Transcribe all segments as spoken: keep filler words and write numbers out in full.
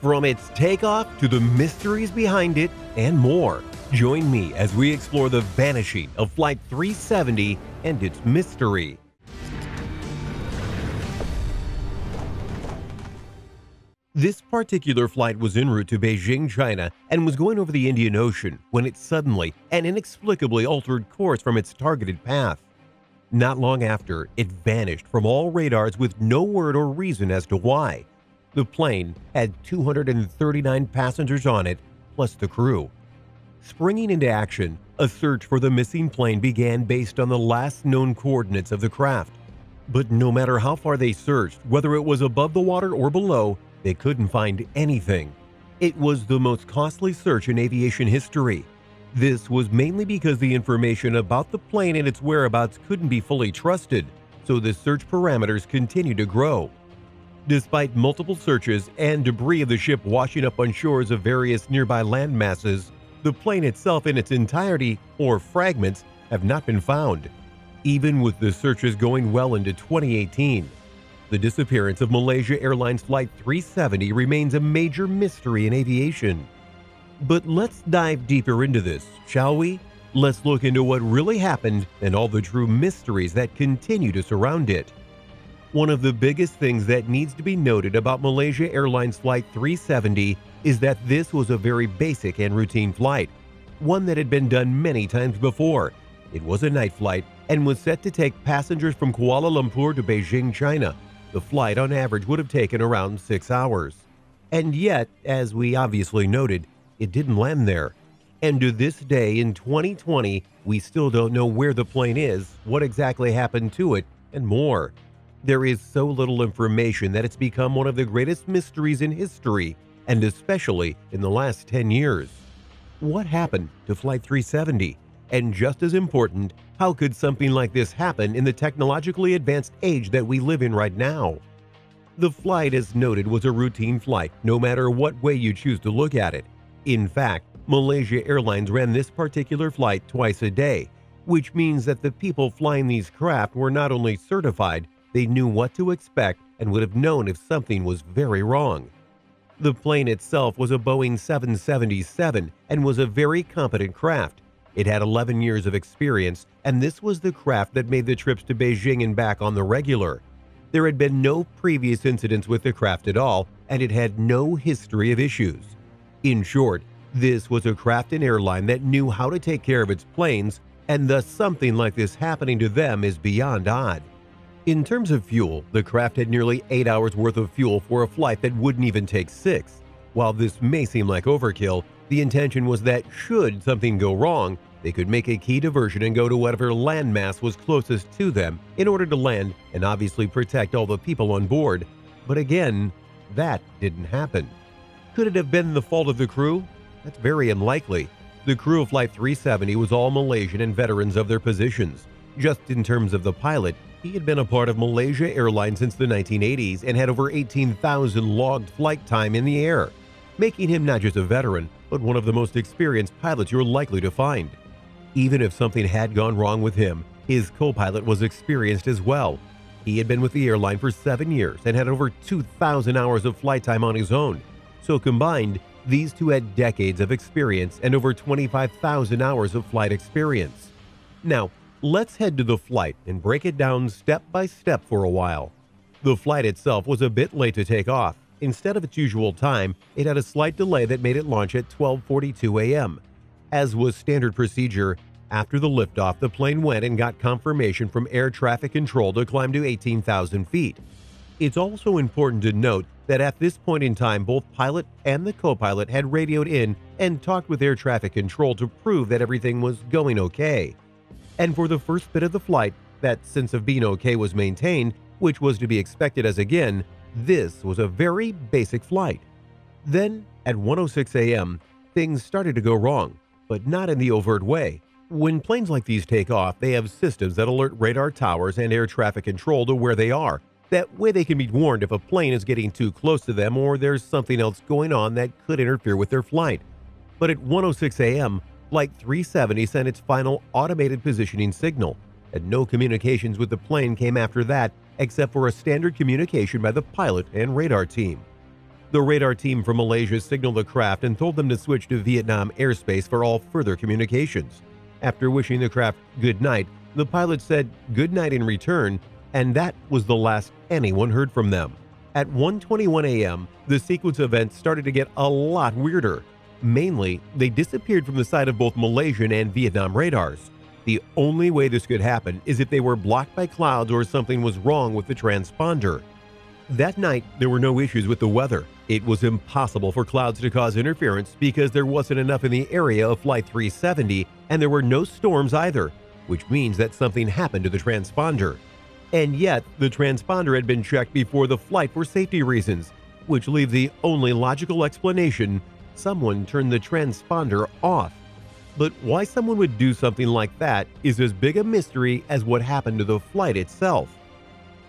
From its takeoff to the mysteries behind it and more, join me as we explore the vanishing of Flight three seventy and its mystery. This particular flight was en route to Beijing, China, and was going over the Indian Ocean when it suddenly and inexplicably altered course from its targeted path. Not long after, it vanished from all radars with no word or reason as to why. The plane had two hundred thirty-nine passengers on it, plus the crew. Springing into action, a search for the missing plane began based on the last known coordinates of the craft. But no matter how far they searched, whether it was above the water or below, they couldn't find anything. It was the most costly search in aviation history. This was mainly because the information about the plane and its whereabouts couldn't be fully trusted, so the search parameters continued to grow. Despite multiple searches and debris of the ship washing up on shores of various nearby land masses, the plane itself in its entirety, or fragments, have not been found, even with the searches going well into twenty eighteen. The disappearance of Malaysia Airlines Flight three seventy remains a major mystery in aviation. But let's dive deeper into this, shall we? Let's look into what really happened and all the true mysteries that continue to surround it. One of the biggest things that needs to be noted about Malaysia Airlines Flight three seventy is that this was a very basic and routine flight, one that had been done many times before. It was a night flight and was set to take passengers from Kuala Lumpur to Beijing, China. The flight, on average, would have taken around six hours. And yet, as we obviously noted, it didn't land there. And to this day, in twenty twenty, we still don't know where the plane is, what exactly happened to it, and more. There is so little information that it's become one of the greatest mysteries in history, and especially in the last ten years. What happened to Flight three seventy? And just as important, how could something like this happen in the technologically advanced age that we live in right now? The flight, as noted, was a routine flight, no matter what way you choose to look at it. In fact, Malaysia Airlines ran this particular flight twice a day, which means that the people flying these craft were not only certified, they knew what to expect and would have known if something was very wrong. The plane itself was a Boeing seven seventy-seven and was a very competent craft. It had eleven years of experience, and this was the craft that made the trips to Beijing and back on the regular. There had been no previous incidents with the craft at all, and it had no history of issues. In short, this was a craft and airline that knew how to take care of its planes, and thus something like this happening to them is beyond odd. In terms of fuel, the craft had nearly eight hours worth of fuel for a flight that wouldn't even take six. While this may seem like overkill, the intention was that should something go wrong, they could make a key diversion and go to whatever landmass was closest to them in order to land and obviously protect all the people on board. But again, that didn't happen. Could it have been the fault of the crew? That's very unlikely. The crew of Flight three seventy was all Malaysian and veterans of their positions. Just in terms of the pilot, he had been a part of Malaysia Airlines since the nineteen eighties and had over eighteen thousand logged flight time in the air, making him not just a veteran, but one of the most experienced pilots you're likely to find. Even if something had gone wrong with him, his co-pilot was experienced as well. He had been with the airline for seven years and had over two thousand hours of flight time on his own. So combined, these two had decades of experience and over twenty-five thousand hours of flight experience. Now, let's head to the flight and break it down step by step for a while. The flight itself was a bit late to take off. Instead of its usual time, it had a slight delay that made it launch at twelve forty-two a m As was standard procedure, after the liftoff, the plane went and got confirmation from air traffic control to climb to eighteen thousand feet. It's also important to note that at this point in time, both pilot and the co-pilot had radioed in and talked with air traffic control to prove that everything was going okay. And for the first bit of the flight, that sense of being okay was maintained, which was to be expected as, again, this was a very basic flight. Then, at one oh six a m, things started to go wrong, but not in the overt way. When planes like these take off, they have systems that alert radar towers and air traffic control to where they are. That way they can be warned if a plane is getting too close to them or there's something else going on that could interfere with their flight. But at one oh six a m, Flight three seventy sent its final automated positioning signal, and no communications with the plane came after that, except for a standard communication by the pilot and radar team. The radar team from Malaysia signaled the craft and told them to switch to Vietnam airspace for all further communications. After wishing the craft good night, the pilot said good night in return, and that was the last anyone heard from them. At one twenty-one a m, the sequence of events started to get a lot weirder. Mainly, they disappeared from the sight of both Malaysian and Vietnam radars. The only way this could happen is if they were blocked by clouds or something was wrong with the transponder. That night, there were no issues with the weather. It was impossible for clouds to cause interference because there wasn't enough in the area of Flight three seventy, and there were no storms either, which means that something happened to the transponder. And yet, the transponder had been checked before the flight for safety reasons, which leaves the only logical explanation: someone turned the transponder off. But why someone would do something like that is as big a mystery as what happened to the flight itself.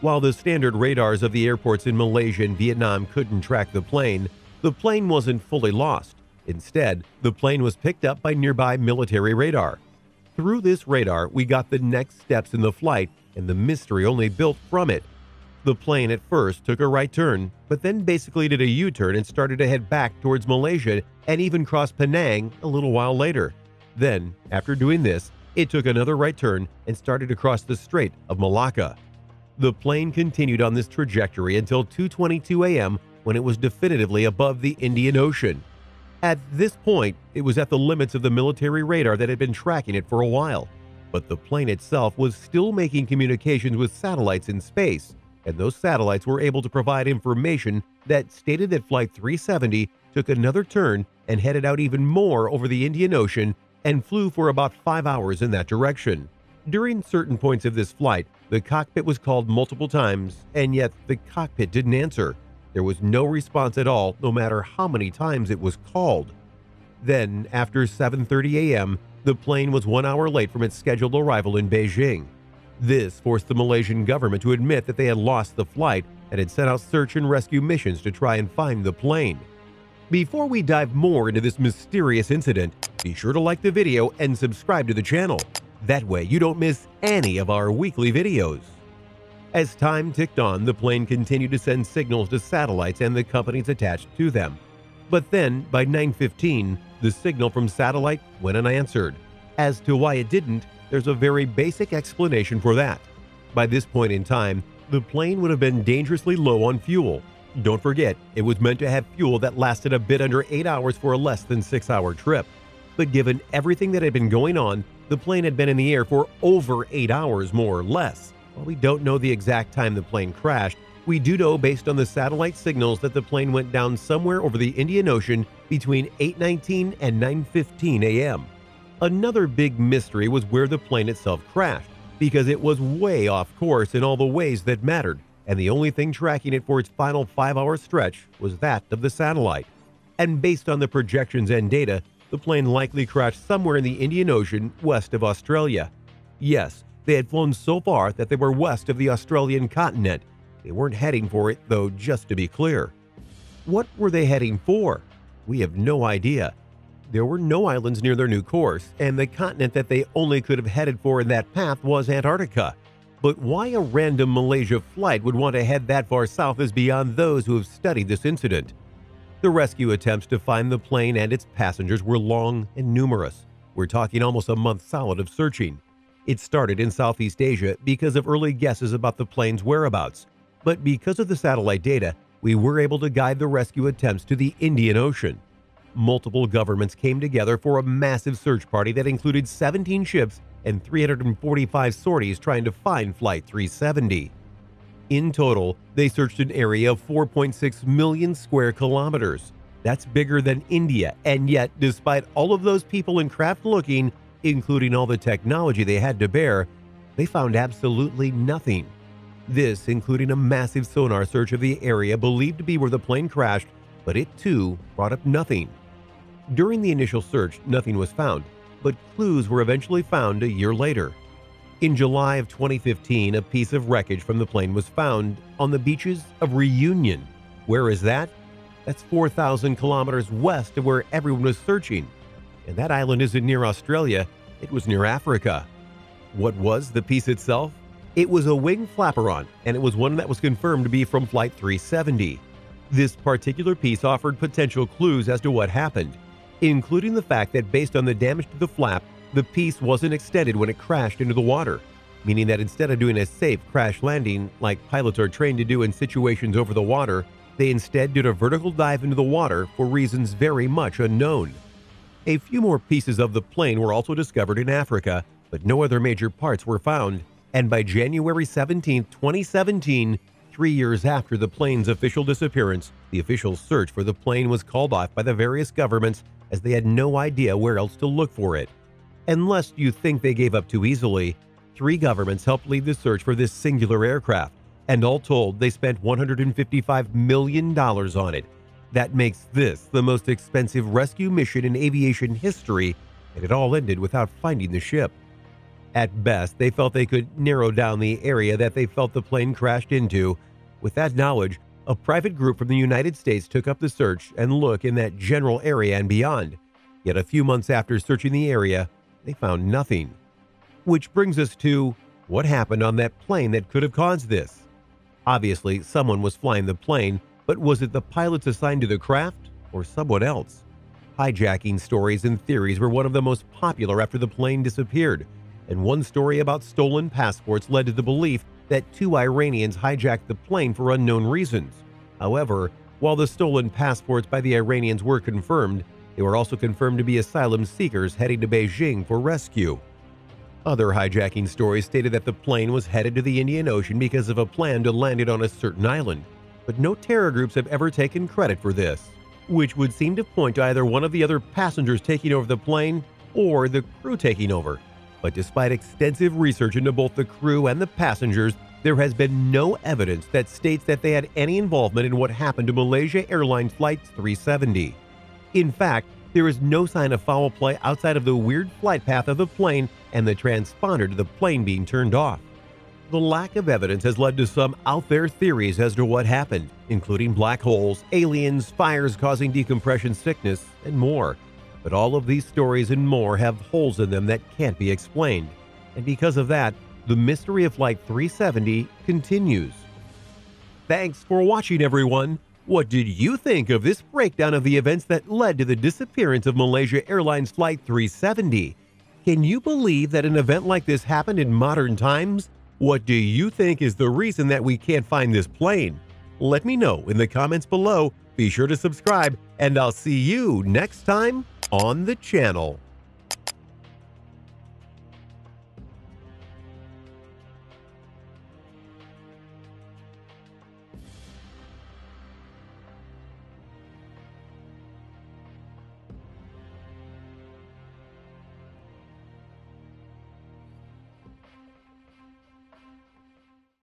While the standard radars of the airports in Malaysia and Vietnam couldn't track the plane, the plane wasn't fully lost. Instead, the plane was picked up by nearby military radar. Through this radar, we got the next steps in the flight, and the mystery only built from it. The plane at first took a right turn, but then basically did a U-turn and started to head back towards Malaysia and even crossed Penang a little while later. Then, after doing this, it took another right turn and started to cross the Strait of Malacca. The plane continued on this trajectory until two twenty-two a m when it was definitively above the Indian Ocean. At this point, it was at the limits of the military radar that had been tracking it for a while, but the plane itself was still making communications with satellites in space, and those satellites were able to provide information that stated that Flight three seventy took another turn and headed out even more over the Indian Ocean and flew for about five hours in that direction. During certain points of this flight, the cockpit was called multiple times, and yet the cockpit didn't answer. There was no response at all, no matter how many times it was called. Then, after seven thirty a m, the plane was one hour late from its scheduled arrival in Beijing. This forced the Malaysian government to admit that they had lost the flight and had sent out search and rescue missions to try and find the plane. Before we dive more into this mysterious incident, be sure to like the video and subscribe to the channel. That way you don't miss any of our weekly videos. As time ticked on, the plane continued to send signals to satellites and the companies attached to them. But then, by nine fifteen, the signal from satellite went unanswered. As to why it didn't, there's a very basic explanation for that. By this point in time, the plane would have been dangerously low on fuel. Don't forget, it was meant to have fuel that lasted a bit under eight hours for a less than six hour trip. But given everything that had been going on, the plane had been in the air for over eight hours more or less. While we don't know the exact time the plane crashed, we do know based on the satellite signals that the plane went down somewhere over the Indian Ocean between eight nineteen and nine fifteen a m Another big mystery was where the plane itself crashed, because it was way off course in all the ways that mattered, and the only thing tracking it for its final five hour stretch was that of the satellite. And based on the projections and data, the plane likely crashed somewhere in the Indian Ocean west of Australia. Yes, they had flown so far that they were west of the Australian continent. They weren't heading for it, though, just to be clear. What were they heading for? We have no idea. There were no islands near their new course, and the continent that they only could have headed for in that path was Antarctica. But why a random Malaysia flight would want to head that far south is beyond those who have studied this incident. The rescue attempts to find the plane and its passengers were long and numerous. We're talking almost a month solid of searching. It started in Southeast Asia because of early guesses about the plane's whereabouts, but because of the satellite data, we were able to guide the rescue attempts to the Indian Ocean. Multiple governments came together for a massive search party that included seventeen ships and three hundred forty-five sorties trying to find Flight three seventy. In total, they searched an area of four point six million square kilometers. That's bigger than India, and yet, despite all of those people and craft looking, including all the technology they had to bear, they found absolutely nothing. This including a massive sonar search of the area believed to be where the plane crashed, but it too brought up nothing. During the initial search, nothing was found, but clues were eventually found a year later. In July of twenty fifteen, a piece of wreckage from the plane was found on the beaches of Reunion. Where is that? That's four thousand kilometers west of where everyone was searching. And that island isn't near Australia, it was near Africa. What was the piece itself? It was a wing flaperon, and it was one that was confirmed to be from Flight three seventy. This particular piece offered potential clues as to what happened, including the fact that based on the damage to the flap, the piece wasn't extended when it crashed into the water, meaning that instead of doing a safe crash landing like pilots are trained to do in situations over the water, they instead did a vertical dive into the water for reasons very much unknown. A few more pieces of the plane were also discovered in Africa, but no other major parts were found, and by January seventeenth, twenty seventeen, three years after the plane's official disappearance, the official search for the plane was called off by the various governments as they had no idea where else to look for it. Unless you think they gave up too easily, three governments helped lead the search for this singular aircraft, and all told, they spent one hundred fifty-five million dollars on it. That makes this the most expensive rescue mission in aviation history, and it all ended without finding the ship. At best, they felt they could narrow down the area that they felt the plane crashed into. With that knowledge, a private group from the United States took up the search and look in that general area and beyond. Yet a few months after searching the area, they found nothing. Which brings us to what happened on that plane that could have caused this. Obviously, someone was flying the plane, but was it the pilots assigned to the craft or someone else? Hijacking stories and theories were one of the most popular after the plane disappeared, and one story about stolen passports led to the belief that two Iranians hijacked the plane for unknown reasons. However, while the stolen passports by the Iranians were confirmed, they were also confirmed to be asylum seekers heading to Beijing for rescue. Other hijacking stories stated that the plane was headed to the Indian Ocean because of a plan to land it on a certain island, but no terror groups have ever taken credit for this, which would seem to point to either one of the other passengers taking over the plane or the crew taking over. But despite extensive research into both the crew and the passengers, there has been no evidence that states that they had any involvement in what happened to Malaysia Airlines Flight three seventy. In fact, there is no sign of foul play outside of the weird flight path of the plane and the transponder to the plane being turned off. The lack of evidence has led to some out there theories as to what happened, including black holes, aliens, fires causing decompression sickness, and more. But all of these stories and more have holes in them that can't be explained. And because of that, the mystery of Flight three seventy continues. Thanks for watching, everyone. What did you think of this breakdown of the events that led to the disappearance of Malaysia Airlines Flight three seventy? Can you believe that an event like this happened in modern times? What do you think is the reason that we can't find this plane? Let me know in the comments below. Be sure to subscribe, and I'll see you next time on the channel.